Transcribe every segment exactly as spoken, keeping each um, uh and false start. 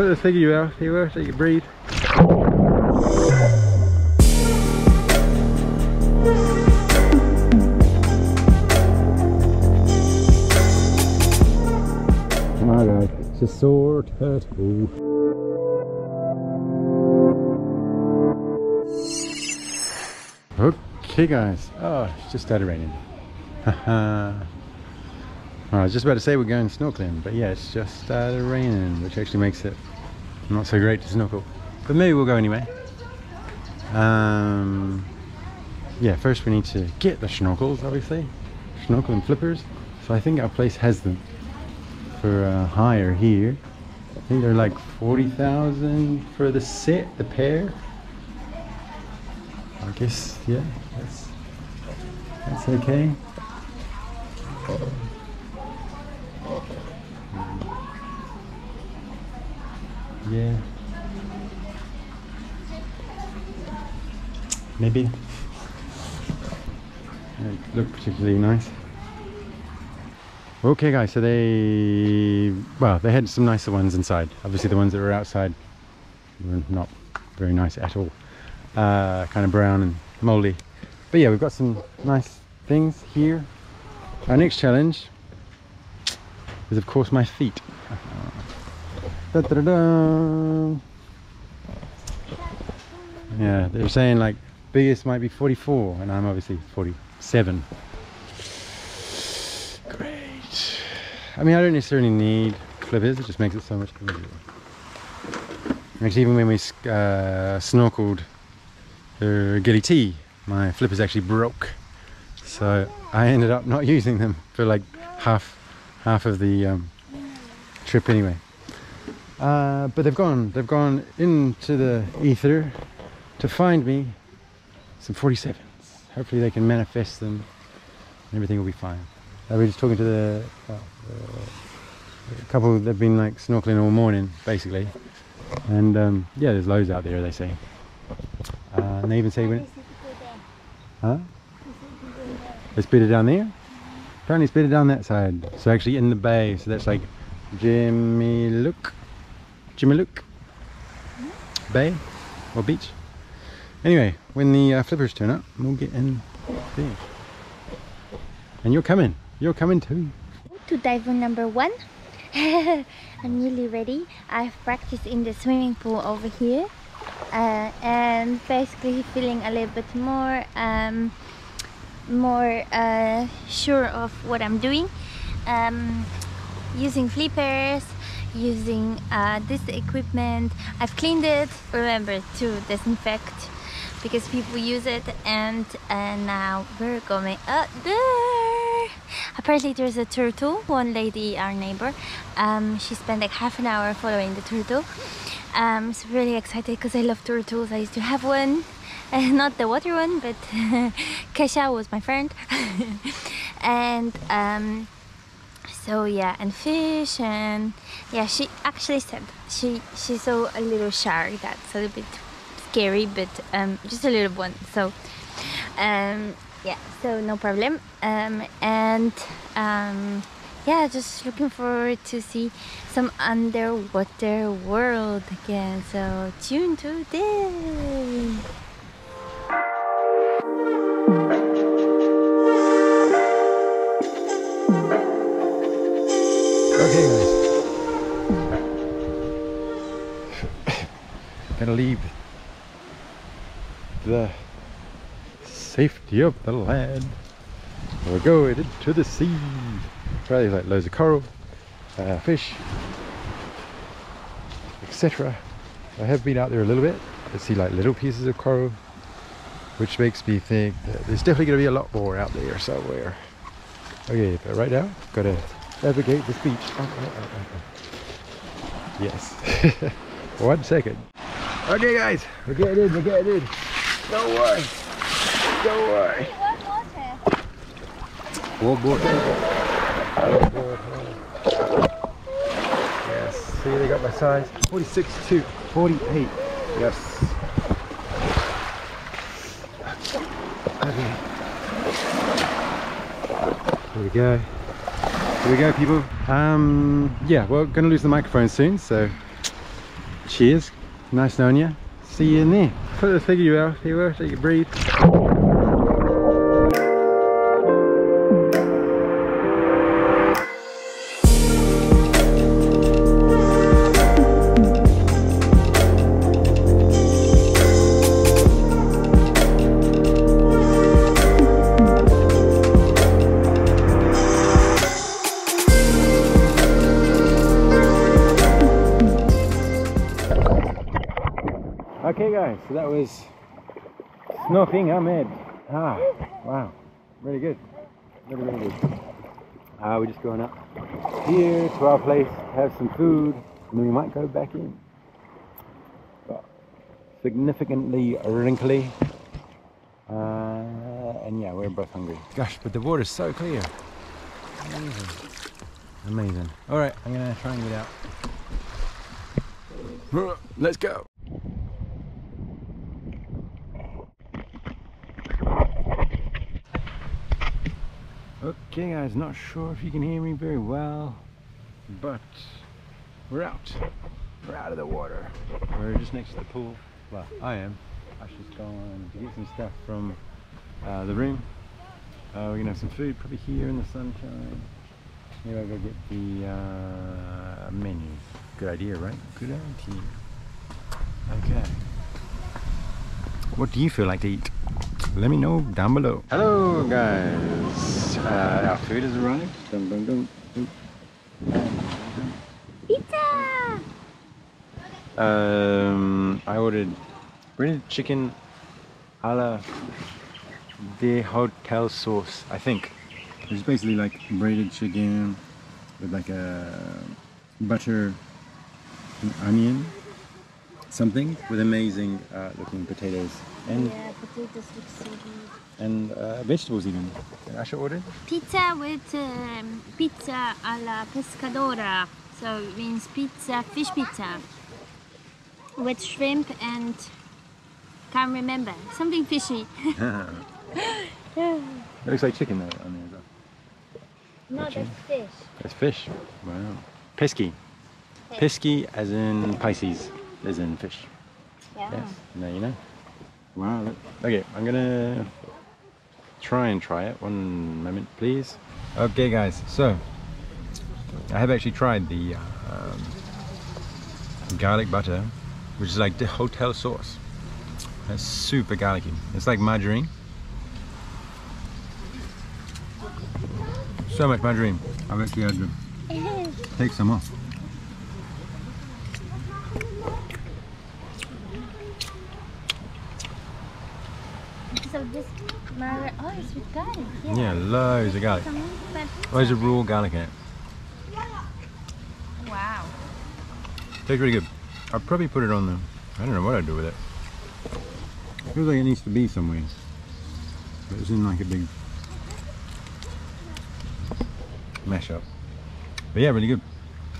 put the thingy out here so you can breathe. Oh my god, it's a sore turtle. Okay guys, oh it's just started raining. Haha. I was just about to say we're going snorkeling, but yeah, it's just started raining, which actually makes it not so great to snorkel, but maybe we'll go anyway. Um, yeah, first we need to get the snorkels, obviously, snorkel and flippers. So I think our place has them for uh, hire here. I think they're like forty thousand for the set, the pair. I guess, yeah, that's, that's okay. Yeah. Maybe. It looked particularly nice. Okay guys, so they, well, they had some nicer ones inside. Obviously the ones that were outside were not very nice at all. Uh, kind of brown and moldy, but yeah, we've got some nice things here. Our next challenge is of course my feet. Da -da -da -da. Yeah, they're saying like biggest might be forty-four and I'm obviously forty-seven. Great. I mean, I don't necessarily need flippers, it just makes it so much easier. Actually, even when we uh, snorkeled Uh, Gili T, my flippers actually broke, so I ended up not using them for like half half of the um, trip anyway. Uh, but they've gone they've gone into the ether to find me some forty-sevens. Hopefully they can manifest them and everything will be fine. Uh, we're just talking to the, uh, the couple that have been like snorkeling all morning basically, and um, yeah, there's loads out there, they say. Uh, and they even say when it, huh? It's better down there? Apparently it's better down that side. So actually in the bay, so that's like Jemeluk, Jemeluk Bay or beach. Anyway, when the uh, flippers turn up, we'll get in there. And you're coming, you're coming too. To dive in number one. I'm nearly ready. I've practiced in the swimming pool over here. Uh, and basically feeling a little bit more um, more uh, sure of what I'm doing, um, using flippers, using uh, this equipment. I've cleaned it, remember to disinfect because people use it, and and now we're going up there. Apparently there's a turtle. One lady, our neighbor, um, she spent like half an hour following the turtle. I'm um, so really excited because I love turtles. I used to have one, uh, not the water one, but Kesha was my friend. And um, so yeah, and fish, and yeah, she actually said she she saw a little shark that's a little bit scary, but um, just a little one. So um, yeah, so no problem. Um, and um, yeah, just looking forward to see some underwater world again, so tune to this! Okay guys, gonna leave the safety of the land, we're going into the sea. Probably like loads of coral, uh, fish, et cetera. I have been out there a little bit to see like little pieces of coral, which makes me think that there's definitely going to be a lot more out there somewhere. Okay, but right now, got to navigate this beach. Oh, oh, oh, oh. Yes. One second. Okay, guys, we're getting in, we're getting in. Don't worry. Don't worry. One more. One more. Yes, see, they got my size forty-six to forty-eight. Yes. Okay. Here we go. Here we go, people. Um, yeah, well, gonna lose the microphone soon, so Cheers. Nice knowing you. See you in there. Put the figure out here so you can breathe. Okay guys, so that was snorkeling Amed. Ah, wow, really good, really, really good. Uh, we're just going up here to our place, have some food, and then we might go back in. But significantly wrinkly, uh, and yeah, we're both hungry. Gosh, but the water's so clear. Amazing. Amazing. All right, I'm gonna try and get out. Let's go. Okay guys, not sure if you can hear me very well, but we're out. We're out of the water. We're just next to the pool. Well, I am. I should go on to get some stuff from uh, the room. Uh, we're gonna have some food probably here in the sunshine. Maybe I'll go get the uh, menus. Good idea, right? Good idea. Okay. What do you feel like to eat? Let me know down below. Hello guys, uh, our food has arrived. Dum, dum, dum, dum. Pizza! Um, I ordered breaded chicken a la de hotel sauce, I think. It's basically like breaded chicken with like a butter and onion. Something with amazing uh, looking potatoes and yeah, potatoes look so good. And uh, vegetables even. Asha ordered pizza with um, pizza alla pescadora, so it means pizza, fish pizza with shrimp and can't remember something fishy. It looks like chicken though on there as well. No, that's fish. That's fish. Wow. Pesky. Pesky as in Pisces. As in fish. Yeah. Yes. Now you know. Wow. Look. Okay, I'm gonna try and try it. One moment, please. Okay, guys. So I have actually tried the um, garlic butter, which is like the hotel sauce. That's super garlicky. It's like margarine. So much margarine. I've actually had to take some off. So just my, oh, it's with garlic. Yeah, yeah, loads of garlic. Loads of raw garlic in it. Wow. Tastes really good. I'd probably put it on the, I don't know what I'd do with it. It feels like it needs to be somewhere. But it's in like a big mash up. But yeah, really good.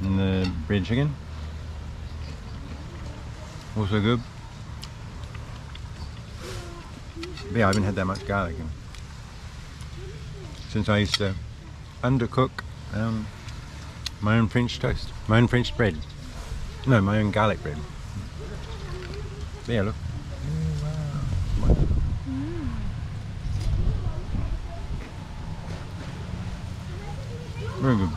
And the bread chicken. Also good. But yeah, I haven't had that much garlic in. Since I used to undercook um, my own French toast, my own French bread. No, my own garlic bread. But yeah, look. Oh, wow. Mm. Very good.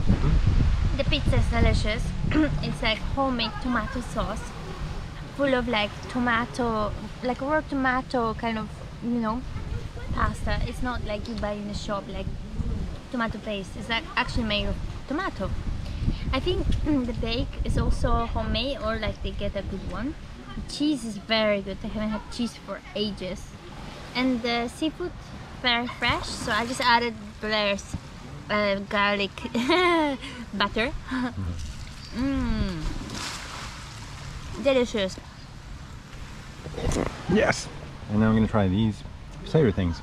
Mm-hmm. The pizza is delicious. It's like homemade tomato sauce. Full of like tomato, like raw tomato kind of, you know, pasta. It's not like you buy in the shop, like tomato paste. It's like actually made of tomato. I think the bake is also homemade, or like they get a good one. The cheese is very good. I haven't had cheese for ages. And the seafood, very fresh. So I just added Blair's uh, garlic butter. Mmm. Delicious. Yes! And now I'm going to try these savory things.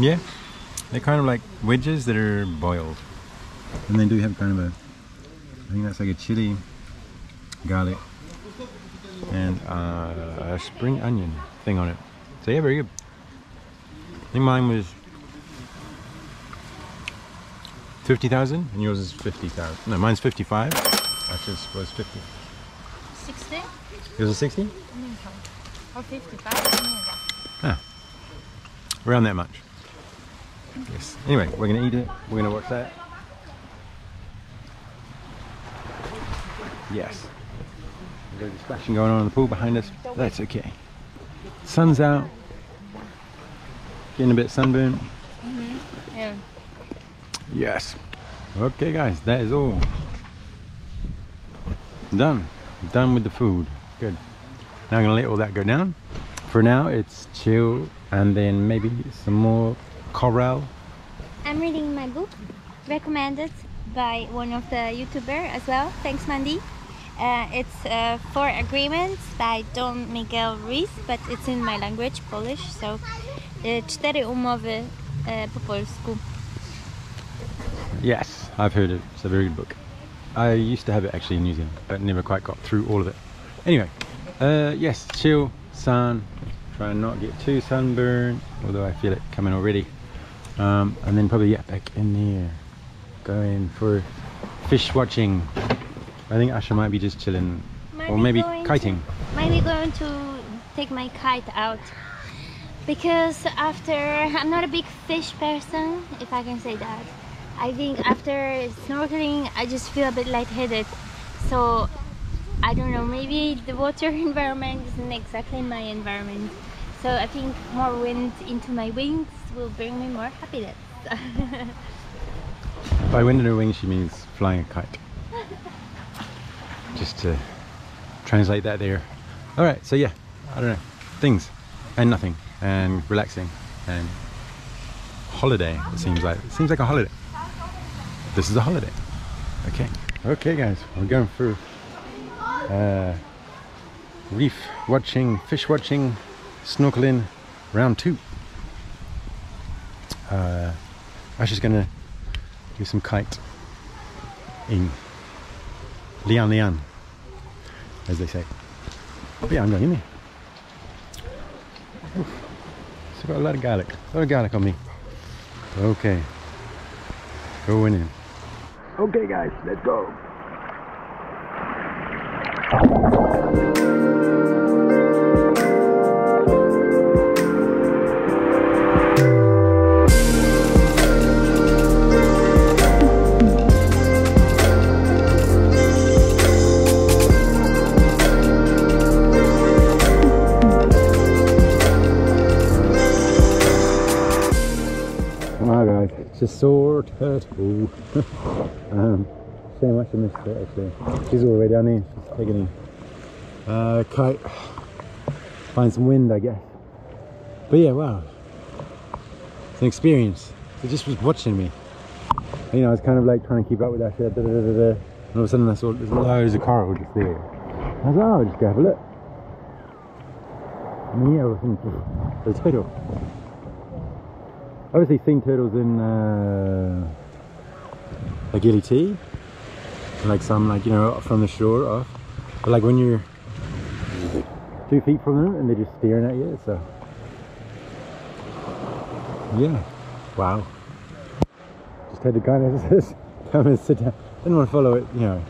Yeah, they're kind of like wedges that are boiled. And they do have kind of a, I think that's like a chili, garlic, and uh, a spring onion thing on it. So yeah, very good. I think mine was fifty thousand and yours is fifty thousand. No, mine's fifty-five. That's was fifty. sixty? Yours is sixty? Or fifty-five? Ah. Around that much. Yes. Anyway, we're going to eat it. We're going to watch that. Yes. There's a splashing going on in the pool behind us. That's okay. Sun's out. Getting a bit sunburned. Mm-hmm. Yeah. Yes. Okay, guys. That is all. Done. Done with the food. Good. Now I'm going to let all that go down. For now, it's chill and then maybe some more coral. I'm reading my book, recommended by one of the YouTubers as well. Thanks, Mandy. Uh, it's uh, Four Agreements by Don Miguel Ruiz, but it's in my language, Polish. So, cztery umowy po polsku. Yes, I've heard it. It's a very good book. I used to have it actually in New Zealand, but never quite got through all of it. Anyway, uh, yes, chill, sun. Try and not get too sunburned, although I feel it coming already. Um, and then probably yeah, back in there, going for fish watching. I think Asha might be just chilling, might or maybe kiting. To, might be going to take my kite out, because after, I'm not a big fish person, if I can say that. I think after snorkeling, I just feel a bit lightheaded. So I don't know, maybe the water environment isn't exactly my environment. So I think more wind into my wings will bring me more happiness. By wind in her wings, she means flying a kite. Just to translate that there. All right, so yeah, I don't know, things and nothing and relaxing and holiday. It seems like it seems like a holiday. This is a holiday. Okay, okay, guys, we're going through uh, reef watching, fish watching, snorkeling, round two. Uh, I'm just gonna do some kite in. Lian Lian, as they say. But yeah, I'm going in there. It's got a lot of garlic, a lot of garlic on me. Okay, going in. Okay, guys, let's go. She soared her turtle. um, Shame I should miss her actually. She's all the way down there. She's taking in. Uh, kite. Find some wind, I guess. But yeah, wow. It's an experience. It just was watching me. You know, I was kind of like trying to keep up with that shit. Da, da, da, da, da. And all of a sudden I saw there's loads of coral just there. I was like, oh, I'll just go have a look. And yeah, I was the turtle. Obviously seen turtles in uh, like Gili T, like some like you know from the shore off, but like when you're two feet from them and they're just staring at you, so yeah, wow. Just had to kind of just come and sit down. Didn't want to follow it, you know,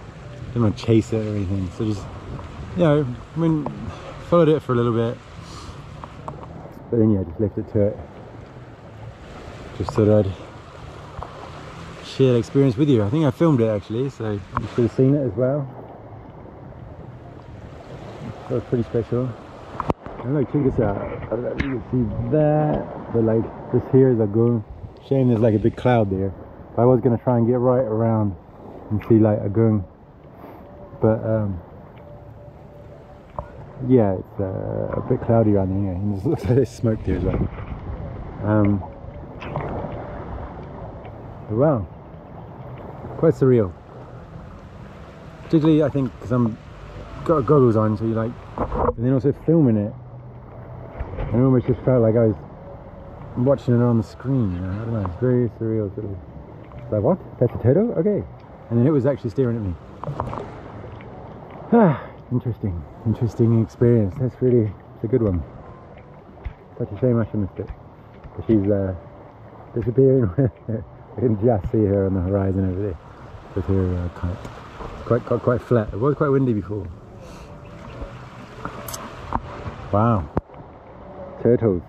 didn't want to chase it or anything. So just you know, I mean, followed it for a little bit, but then yeah, just left it to it. Just thought I'd share that experience with you. I think I filmed it actually, so you should have seen it as well. That was pretty special. And look, check this out. I don't know if you can see that, but like this here is a goon. Shame there's like a big cloud there. But I was going to try and get right around and see like a goon. But um, yeah, it's uh, a bit cloudy around here. And it looks like there's smoke there as well. Um, Wow, quite surreal. Particularly, I think, because I'm got goggles on, so you like, and then also filming it. And it almost just felt like I was watching it on the screen. You know, I don't know. It's very surreal. Sort of. It's like, what? That's a turtle? Okay. And then it was actually staring at me. Ah, interesting, interesting experience. That's really, it's a good one. Such a shame I should have missed it. But she's uh, disappearing. I can just see her on the horizon over there with her uh, kite. Quite, quite, quite flat. It was quite windy before. Wow. Turtles.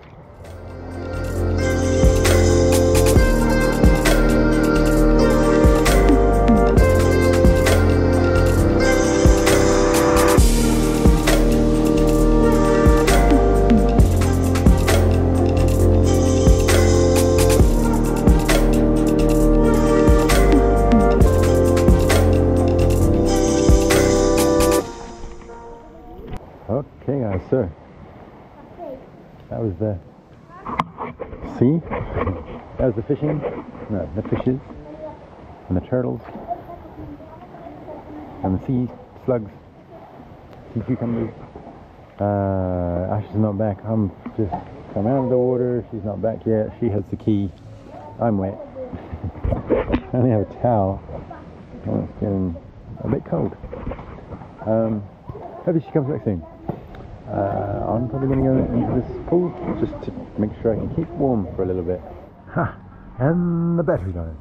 Okay guys, so that was the sea, that was the fishing, no, the fishes, and the turtles, and the sea slugs, sea cucumbers. Uh, Ash is not back. I'm just come out of the water, she's not back yet, she has the key, I'm wet. I only have a towel, oh, it's getting a bit cold. Um, hopefully she comes back soon. Uh, I'm probably going to go into this pool just to make sure I can keep warm for a little bit. Ha! And the battery died.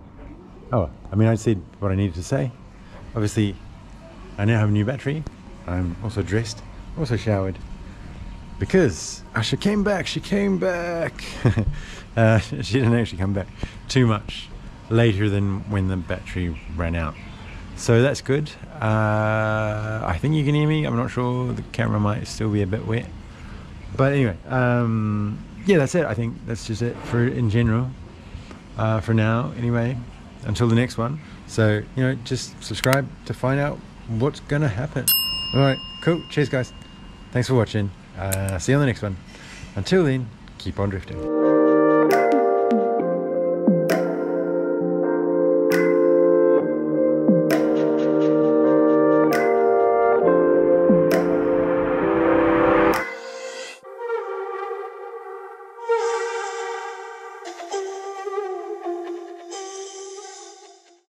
Oh, I mean I said what I needed to say. Obviously, I now have a new battery. I'm also dressed, also showered. Because Asha came back, she came back! uh, she didn't actually come back too much later than when the battery ran out. So that's good. Uh, I think you can hear me. I'm not sure. The camera might still be a bit wet. But anyway, um, yeah, that's it. I think that's just it for in general. Uh, for now, anyway, until the next one. So, you know, just subscribe to find out what's going to happen. All right, cool. Cheers, guys. Thanks for watching. Uh, see you on the next one. Until then, keep on drifting.